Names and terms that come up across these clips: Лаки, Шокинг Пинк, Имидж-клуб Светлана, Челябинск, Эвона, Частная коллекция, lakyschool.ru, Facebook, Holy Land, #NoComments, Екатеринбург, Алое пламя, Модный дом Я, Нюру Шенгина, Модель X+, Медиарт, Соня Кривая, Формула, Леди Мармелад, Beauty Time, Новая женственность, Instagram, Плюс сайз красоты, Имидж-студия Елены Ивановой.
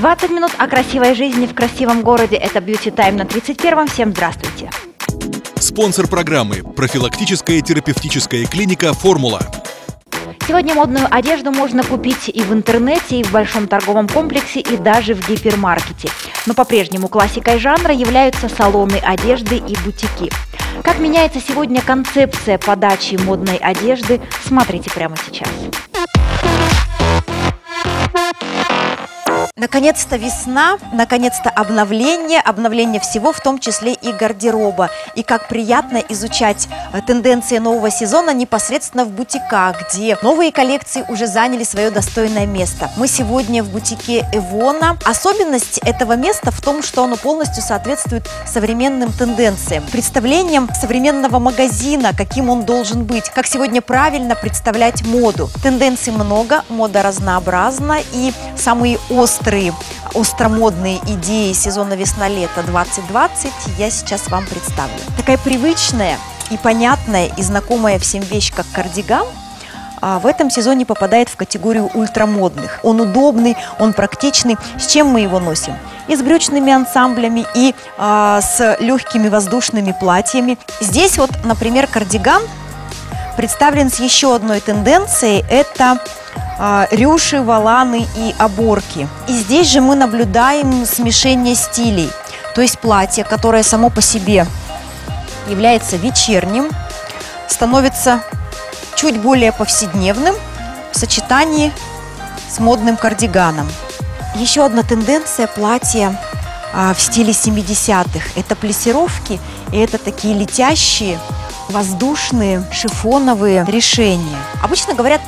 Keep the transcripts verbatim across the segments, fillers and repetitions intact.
двадцать минут о красивой жизни в красивом городе. Это Beauty Time на тридцать первом. Всем здравствуйте. Спонсор программы – профилактическая терапевтическая клиника «Формула». Сегодня модную одежду можно купить и в интернете, и в большом торговом комплексе, и даже в гипермаркете. Но по-прежнему классикой жанра являются салоны одежды и бутики. Как меняется сегодня концепция подачи модной одежды, смотрите прямо сейчас. Наконец-то весна, наконец-то обновление, обновление всего, в том числе и гардероба. И как приятно изучать тенденции нового сезона непосредственно в бутиках, где новые коллекции уже заняли свое достойное место. Мы сегодня в бутике Эвона. Особенность этого места в том, что оно полностью соответствует современным тенденциям, представлениям современного магазина, каким он должен быть, как сегодня правильно представлять моду. Тенденций много, мода разнообразна, и самые острые, остромодные идеи сезона весна-лето двадцать двадцать я сейчас вам представлю. Такая привычная и понятная и знакомая всем вещь, как кардиган, в этом сезоне попадает в категорию ультрамодных. Он удобный, он практичный. С чем мы его носим? И с брючными ансамблями, и а, с легкими воздушными платьями. Здесь вот, например, кардиган представлен с еще одной тенденцией. Это рюши, воланы и оборки. И здесь же мы наблюдаем смешение стилей. То есть платье, которое само по себе является вечерним, становится чуть более повседневным в сочетании с модным кардиганом. Еще одна тенденция – платье в стиле семидесятых. Это плессировки, и это такие летящие, воздушные, шифоновые решения. Обычно говорят,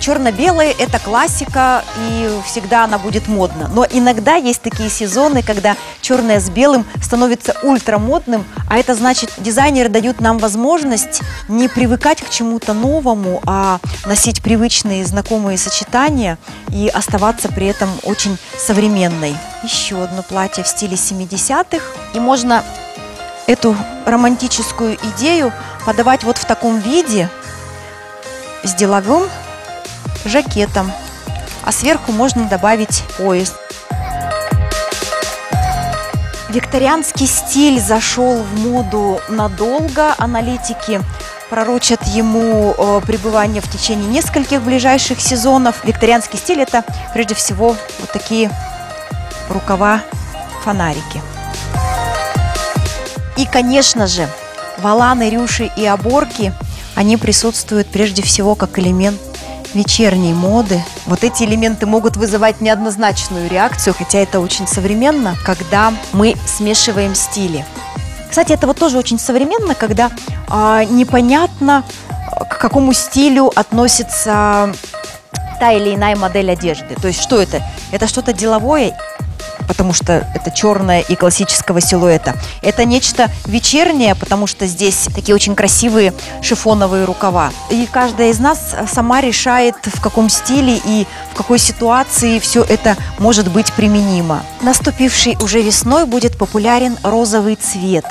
черно-белые – это классика, и всегда она будет модна. Но иногда есть такие сезоны, когда черное с белым становится ультрамодным, а это значит, дизайнеры дают нам возможность не привыкать к чему-то новому, а носить привычные, знакомые сочетания и оставаться при этом очень современной. Еще одно платье в стиле семидесятых, и можно эту романтическую идею подавать вот в таком виде, с деловым жакетом, а сверху можно добавить пояс. Викторианский стиль зашел в моду надолго. Аналитики пророчат ему э, пребывание в течение нескольких ближайших сезонов. Викторианский стиль – это прежде всего вот такие рукава-фонарики. И, конечно же, воланы, рюши и оборки, они присутствуют прежде всего как элемент вечерней моды. Вот эти элементы могут вызывать неоднозначную реакцию, хотя это очень современно, когда мы смешиваем стили. Кстати, это вот тоже очень современно, когда а, непонятно, к какому стилю относится та или иная модель одежды. То есть что это? Это что-то деловое, потому что это черное и классического силуэта. Это нечто вечернее, потому что здесь такие очень красивые шифоновые рукава. И каждая из нас сама решает, в каком стиле и в какой ситуации все это может быть применимо. Наступившей уже весной будет популярен розовый цвет.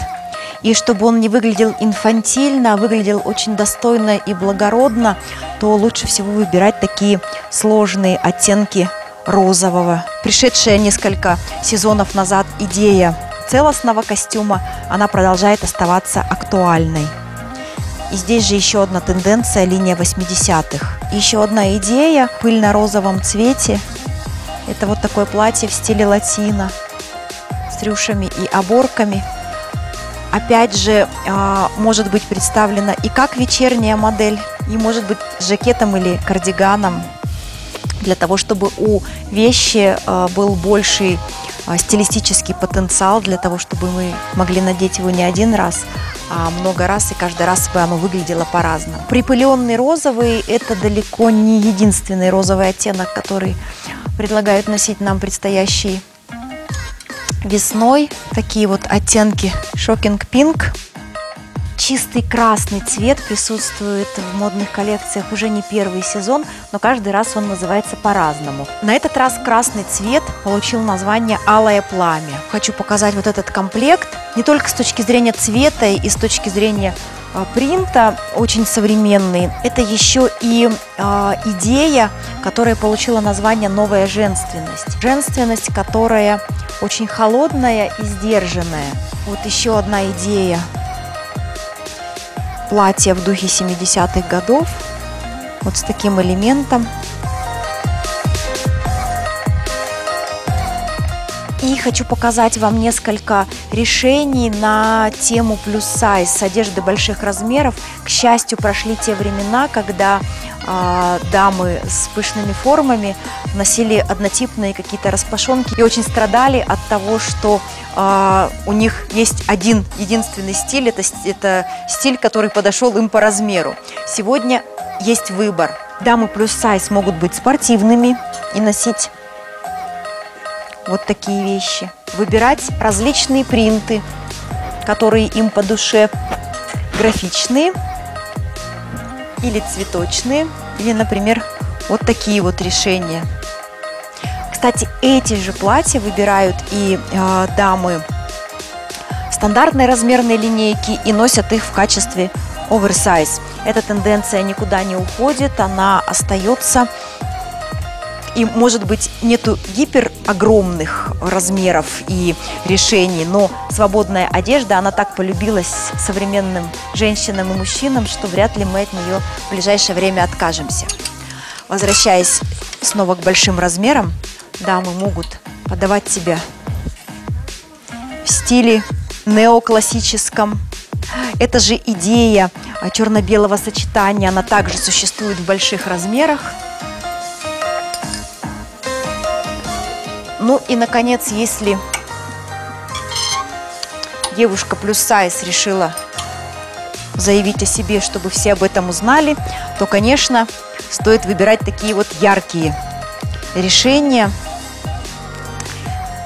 И чтобы он не выглядел инфантильно, а выглядел очень достойно и благородно, то лучше всего выбирать такие сложные оттенки розового. Пришедшая несколько сезонов назад идея целостного костюма, она продолжает оставаться актуальной. И здесь же еще одна тенденция, линия восьмидесятых. Еще одна идея в пыльно-розовом цвете. Это вот такое платье в стиле латино с рюшами и оборками. Опять же, может быть представлена и как вечерняя модель, и может быть с жакетом или кардиганом, для того, чтобы у вещи был больший стилистический потенциал, для того, чтобы мы могли надеть его не один раз, а много раз, и каждый раз бы оно выглядело по-разному. Припыленный розовый – это далеко не единственный розовый оттенок, который предлагают носить нам предстоящей весной. Такие вот оттенки Шокинг Пинк. Чистый красный цвет присутствует в модных коллекциях уже не первый сезон, но каждый раз он называется по-разному. На этот раз красный цвет получил название «Алое пламя». Хочу показать вот этот комплект не только с точки зрения цвета и с точки зрения принта, очень современный. Это еще и э, идея, которая получила название «Новая женственность». Женственность, которая очень холодная и сдержанная. Вот еще одна идея. Платье в духе семидесятых годов. Вот с таким элементом. И хочу показать вам несколько решений на тему плюс сайз с одежды больших размеров. К счастью, прошли те времена, когда э, дамы с пышными формами носили однотипные какие-то распашонки и очень страдали от того, что э, у них есть один единственный стиль. Это, это стиль, который подошел им по размеру. Сегодня есть выбор. Дамы плюс сайз могут быть спортивными и носить вот такие вещи. Выбирать различные принты, которые им по душе. Графичные или цветочные. Или, например, вот такие вот решения. Кстати, эти же платья выбирают и э, дамы стандартной размерной линейки и носят их в качестве оверсайз. Эта тенденция никуда не уходит, она остается. И, может быть, нету гипер огромных размеров и решений, но свободная одежда, она так полюбилась современным женщинам и мужчинам, что вряд ли мы от нее в ближайшее время откажемся. Возвращаясь снова к большим размерам, дамы могут подавать себя в стиле неоклассическом. Это же идея черно-белого сочетания, она также существует в больших размерах. Ну и, наконец, если девушка плюс сайз решила заявить о себе, чтобы все об этом узнали, то, конечно, стоит выбирать такие вот яркие решения.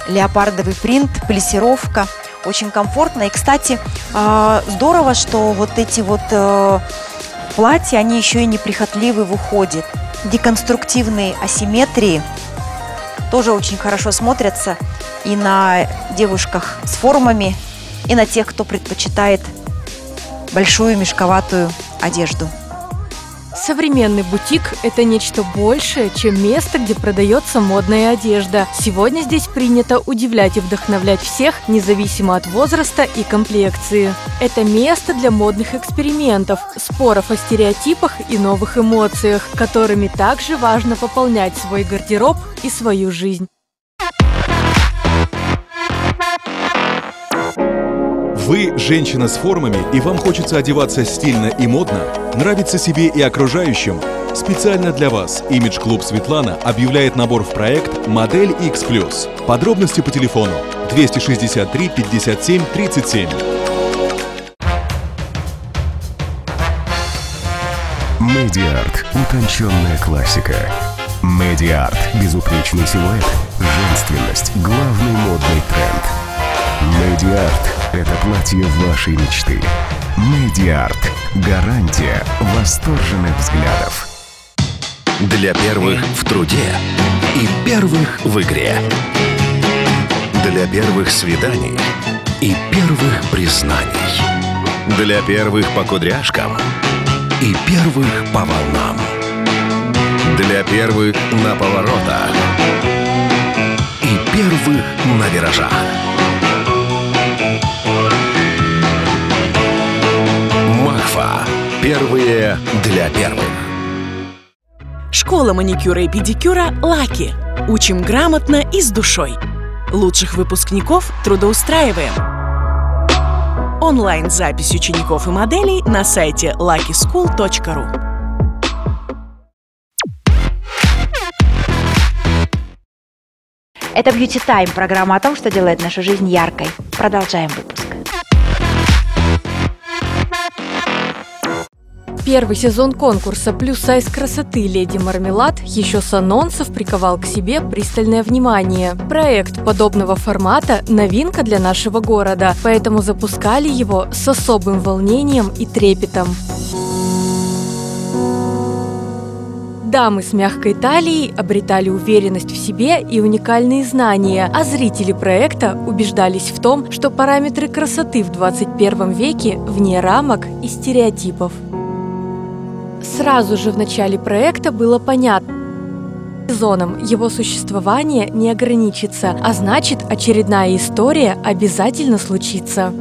Леопардовый принт, плиссировка. Очень комфортно. И, кстати, здорово, что вот эти вот платья, они еще и неприхотливы в уходе. Деконструктивные асимметрии тоже очень хорошо смотрятся и на девушках с формами, и на тех, кто предпочитает большую мешковатую одежду. Современный бутик – это нечто большее, чем место, где продается модная одежда. Сегодня здесь принято удивлять и вдохновлять всех, независимо от возраста и комплекции. Это место для модных экспериментов, споров о стереотипах и новых эмоциях, которыми также важно пополнять свой гардероб и свою жизнь. Вы женщина с формами, и вам хочется одеваться стильно и модно, нравится себе и окружающим? Специально для вас Имидж-клуб Светлана объявляет набор в проект «Модель X+». Подробности по телефону двести шестьдесят три пятьдесят семь тридцать семь. Медиарт. Утонченная классика. Медиарт. Безупречный силуэт. Женственность. Главный модный тренд. Медиарт. Это платье вашей мечты. Медиарт. Гарантия восторженных взглядов. Для первых в труде и первых в игре. Для первых свиданий и первых признаний. Для первых по кудряшкам и первых по волнам. Для первых на поворотах и первых на виражах. Первые для первых. Школа маникюра и педикюра «Лаки». Учим грамотно и с душой. Лучших выпускников трудоустраиваем. Онлайн-запись учеников и моделей на сайте лаки скул точка ру. Это Beauty Time, программа о том, что делает нашу жизнь яркой. Продолжаем выпуск. Первый сезон конкурса «Плюс сайз красоты. Леди Мармелад» еще с анонсов приковал к себе пристальное внимание. Проект подобного формата – новинка для нашего города, поэтому запускали его с особым волнением и трепетом. дамы с мягкой талией обретали уверенность в себе и уникальные знания, а зрители проекта убеждались в том, что параметры красоты в двадцать первом веке вне рамок и стереотипов. Сразу же в начале проекта было понятно, сезоном его существование не ограничится, а значит, очередная история обязательно случится.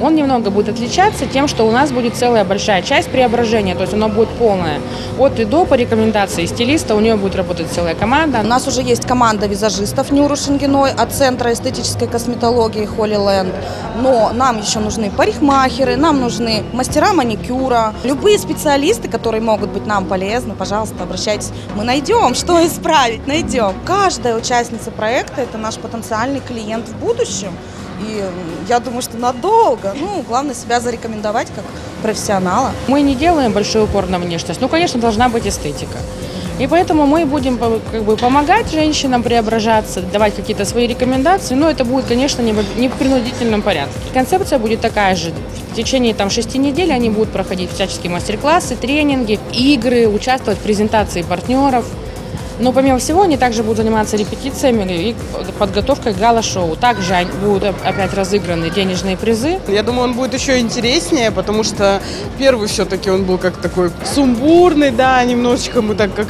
Он немного будет отличаться тем, что у нас будет целая большая часть преображения, то есть оно будет полное. От и до по рекомендации стилиста, у нее будет работать целая команда. У нас уже есть команда визажистов Нюру Шенгиной от Центра эстетической косметологии Holy Land. Но нам еще нужны парикмахеры, нам нужны мастера маникюра. Любые специалисты, которые могут быть нам полезны, пожалуйста, обращайтесь. Мы найдем, что исправить, найдем. Каждая участница проекта – это наш потенциальный клиент в будущем. И я думаю, что надолго. Ну, главное себя зарекомендовать как профессионала. Мы не делаем большой упор на внешность. Ну, конечно, должна быть эстетика. И поэтому мы будем как бы помогать женщинам преображаться, давать какие-то свои рекомендации. Но это будет, конечно, не в принудительном порядке. Концепция будет такая же. В течение там, шести недель они будут проходить всяческие мастер-классы, тренинги, игры, участвовать в презентации партнеров. Но помимо всего, они также будут заниматься репетициями и подготовкой к гала-шоу. Также будут опять разыграны денежные призы. Я думаю, он будет еще интереснее, потому что первый все-таки он был как такой сумбурный, да, немножечко мы так как,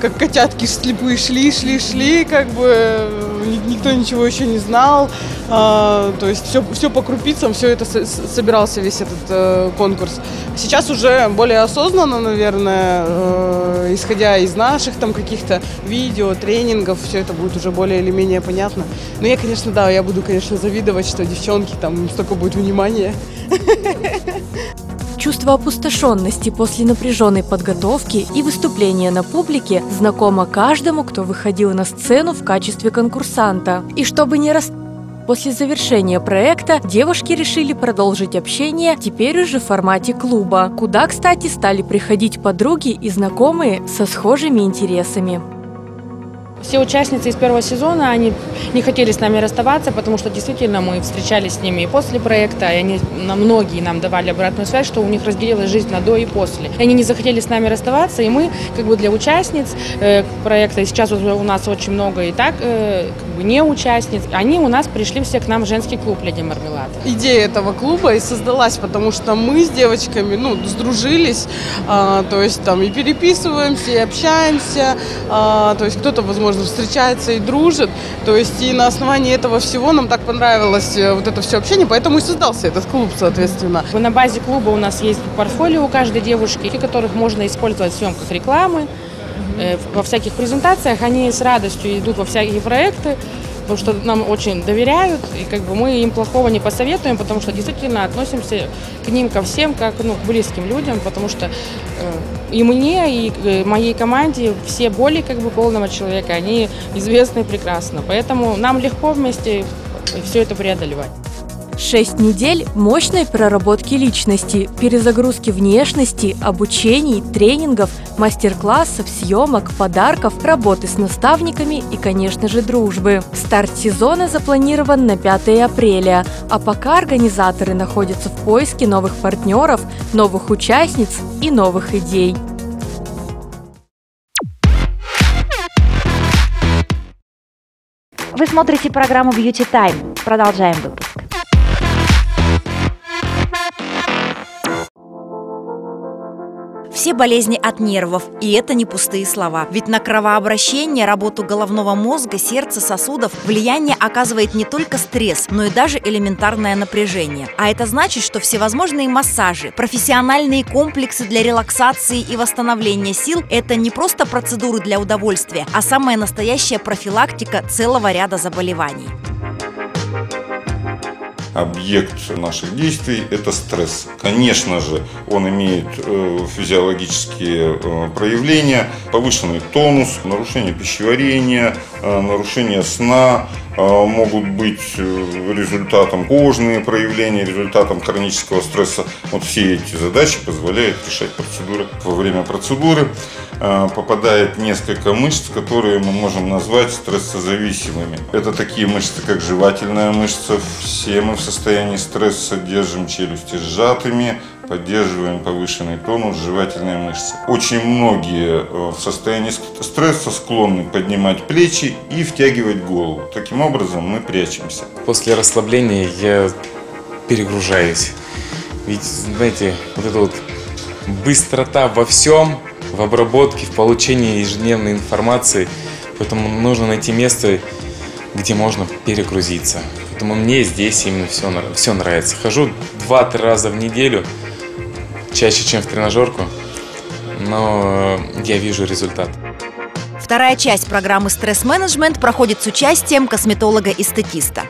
как котятки слепые шли, шли, шли, как бы никто ничего еще не знал. А, то есть все, все по крупицам, все это собирался весь этот э, конкурс. Сейчас уже более осознанно, наверное, э, исходя из наших там каких-то видео, тренингов, все это будет уже более или менее понятно. Но я, конечно, да, я буду, конечно, завидовать, что девчонки, там столько будет внимания. Чувство опустошенности после напряженной подготовки и выступления на публике знакомо каждому, кто выходил на сцену в качестве конкурсанта. И чтобы не расстраиваться, после завершения проекта девушки решили продолжить общение теперь уже в формате клуба, куда, кстати, стали приходить подруги и знакомые со схожими интересами. Все участницы из первого сезона, они не хотели с нами расставаться, потому что действительно мы встречались с ними и после проекта, и они, многие нам давали обратную связь, что у них разделилась жизнь на до и после. И они не захотели с нами расставаться, и мы как бы для участниц э, проекта, и сейчас уже у нас очень много и так э, как бы не участниц, они у нас пришли все к нам в женский клуб «Леди Мармелад». Идея этого клуба и создалась, потому что мы с девочками, ну, сдружились, э, то есть там и переписываемся, и общаемся, э, то есть кто-то, возможно, встречается и дружит, то есть и на основании этого всего нам так понравилось вот это все общение, поэтому и создался этот клуб, соответственно. На базе клуба у нас есть портфолио у каждой девушки, которых можно использовать в съемках рекламы, во всяких презентациях, они с радостью идут во всякие проекты, потому что нам очень доверяют, и как бы мы им плохого не посоветуем, потому что действительно относимся к ним, ко всем, как ну, к близким людям, потому что э, и мне, и э, моей команде все боли как бы полного человека, они известны и прекрасно, поэтому нам легко вместе все это преодолевать. Шесть недель мощной проработки личности, перезагрузки внешности, обучений, тренингов, мастер-классов, съемок, подарков, работы с наставниками и, конечно же, дружбы. Старт сезона запланирован на пятое апреля, а пока организаторы находятся в поиске новых партнеров, новых участниц и новых идей. Вы смотрите программу Beauty Time. Продолжаем выпуск. Все болезни от нервов, и это не пустые слова. Ведь на кровообращение, работу головного мозга, сердца, сосудов влияние оказывает не только стресс, но и даже элементарное напряжение. А это значит, что всевозможные массажи, профессиональные комплексы для релаксации и восстановления сил – это не просто процедуры для удовольствия, а самая настоящая профилактика целого ряда заболеваний. Объект наших действий – это стресс. Конечно же, он имеет физиологические проявления, повышенный тонус, нарушение пищеварения, нарушение сна, могут быть результатом кожные проявления, результатом хронического стресса. Вот все эти задачи позволяют решать процедуры. Во время процедуры попадает несколько мышц, которые мы можем назвать стрессозависимыми. Это такие мышцы, как жевательная мышца. Все мы в состоянии стресса держим челюсти сжатыми, поддерживаем повышенный тонус жевательной мышцы. Очень многие в состоянии стресса склонны поднимать плечи и втягивать голову. Таким образом мы прячемся. После расслабления я перегружаюсь. Ведь, знаете, вот эта вот быстрота во всем, в обработке, в получении ежедневной информации. Поэтому нужно найти место, где можно перегрузиться. Поэтому мне здесь именно все, все нравится. Хожу два-три раза в неделю, чаще, чем в тренажерку, но я вижу результат. Вторая часть программы «Стресс-менеджмент» проходит с участием косметолога-эстетиста.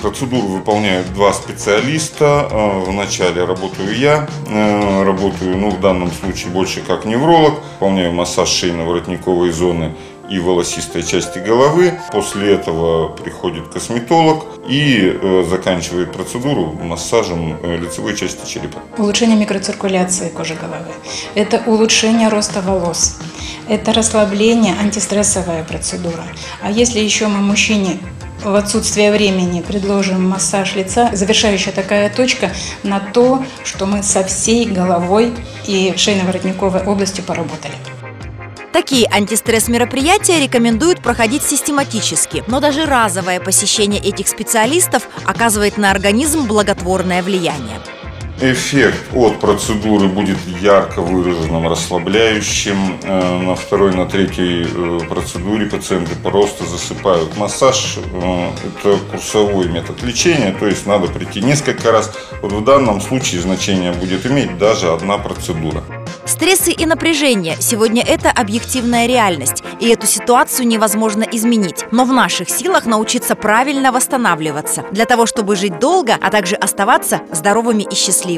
Процедуру выполняют два специалиста. Вначале работаю я, работаю, ну, в данном случае больше как невролог, выполняю массаж шейно-воротниковой зоны и волосистой части головы. После этого приходит косметолог и э, заканчивает процедуру массажем лицевой части черепа. Улучшение микроциркуляции кожи головы. Это улучшение роста волос. Это расслабление, антистрессовая процедура. А если еще мы мужчине в отсутствие времени предложим массаж лица, завершающая такая точка на то, что мы со всей головой и шейно-воротниковой областью поработали. Такие антистресс-мероприятия рекомендуют проходить систематически, но даже разовое посещение этих специалистов оказывает на организм благотворное влияние. Эффект от процедуры будет ярко выраженным, расслабляющим. На второй, на третьей процедуре пациенты просто засыпают. Массаж – это курсовой метод лечения, то есть надо прийти несколько раз. Вот в данном случае значение будет иметь даже одна процедура. Стрессы и напряжение – сегодня это объективная реальность, и эту ситуацию невозможно изменить. Но в наших силах научиться правильно восстанавливаться, для того, чтобы жить долго, а также оставаться здоровыми и счастливыми.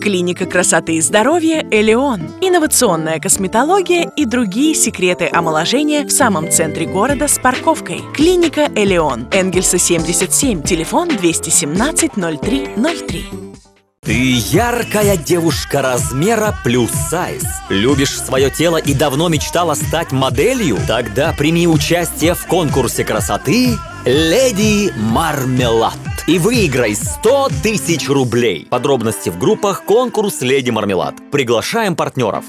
Клиника красоты и здоровья «Элеон». Инновационная косметология и другие секреты омоложения в самом центре города с парковкой. Клиника «Элеон». Энгельса семьдесят семь. Телефон два один семь ноль три ноль три. Ты яркая девушка размера плюс сайз. Любишь свое тело и давно мечтала стать моделью? Тогда прими участие в конкурсе красоты «Леди Мармелад» и выиграй сто тысяч рублей. Подробности в группах «Конкурс Леди Мармелад». Приглашаем партнеров.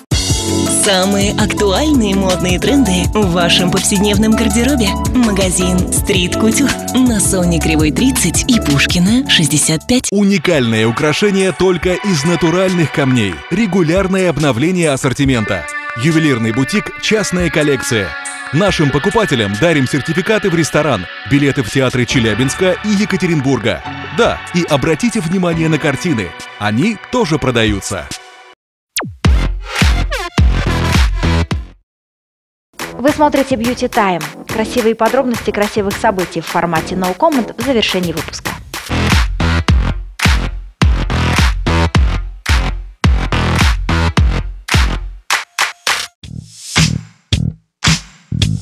Самые актуальные модные тренды в вашем повседневном гардеробе. Магазин «Стрит Кутюр» на Соне Кривой тридцать и Пушкина шестьдесят пять. Уникальное украшение только из натуральных камней. Регулярное обновление ассортимента. Ювелирный бутик «Частная коллекция». Нашим покупателям дарим сертификаты в ресторан, билеты в театры Челябинска и Екатеринбурга. Да, и обратите внимание на картины. Они тоже продаются. Вы смотрите Beauty Time. Красивые подробности красивых событий в формате No Comment в завершении выпуска.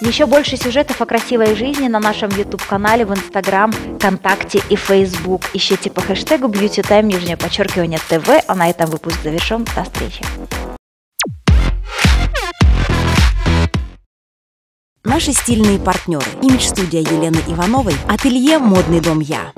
Еще больше сюжетов о красивой жизни на нашем YouTube-канале, в Instagram, ВКонтакте и Facebook. Ищите по хэштегу BeautyTime, нижнее подчеркивание ТВ. А на этом выпуск завершен. До встречи. Наши стильные партнеры. Имидж-студия Елены Ивановой. Ателье «Модный дом Я».